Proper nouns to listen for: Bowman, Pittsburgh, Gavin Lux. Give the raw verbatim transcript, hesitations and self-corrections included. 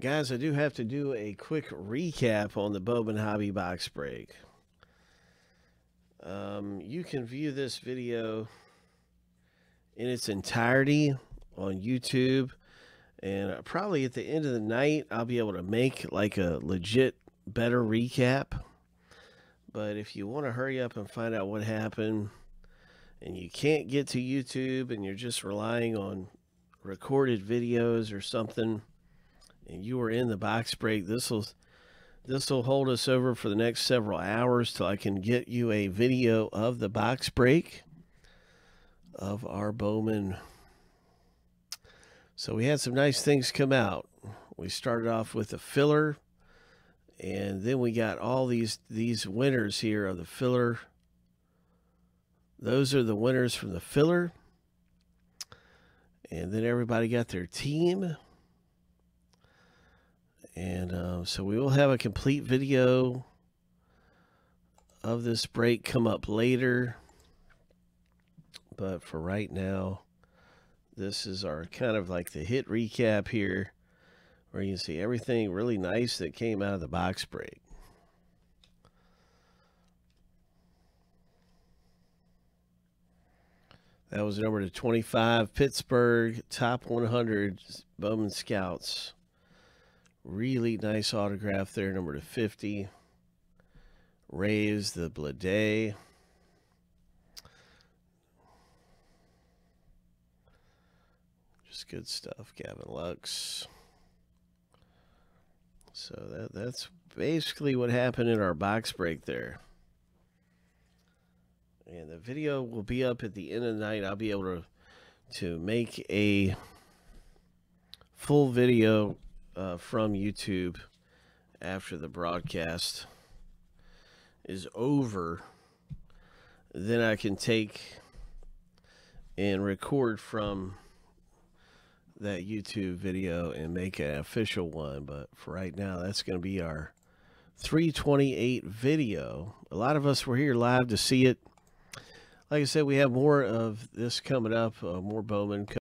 Guys, I do have to do a quick recap on the Bowman Hobby Box Break. Um, you can view this video in its entirety on YouTube. And probably at the end of the night, I'll be able to make like a legit better recap. But if you want to hurry up and find out what happened and you can't get to YouTube and you're just relying on recorded videos or something, and you were in the box break, this will this will hold us over for the next several hours till I can get you a video of the box break of our Bowman. So we had some nice things come out. We started off with a filler, and then we got all these these winners here of the filler. Those are the winners from the filler, and then everybody got their team. And uh, so we will have a complete video of this break come up later. But for right now, this is our kind of like the hit recap here, where you can see everything really nice that came out of the box break. That was number to twenty-five, Pittsburgh, top one hundred Bowman Scouts. Really nice autograph there, number to fifty. Raves the Blade. Just good stuff, Gavin Lux. So that that's basically what happened in our box break there. And the video will be up at the end of the night. I'll be able to to make a full video Uh, from YouTube after the broadcast is over. Then I can take and record from that YouTube video and make an official one. But for right now, that's going to be our three twenty-eight video. A lot of us were here live to see it. Like I said, we have more of this coming up, uh, more Bowman coming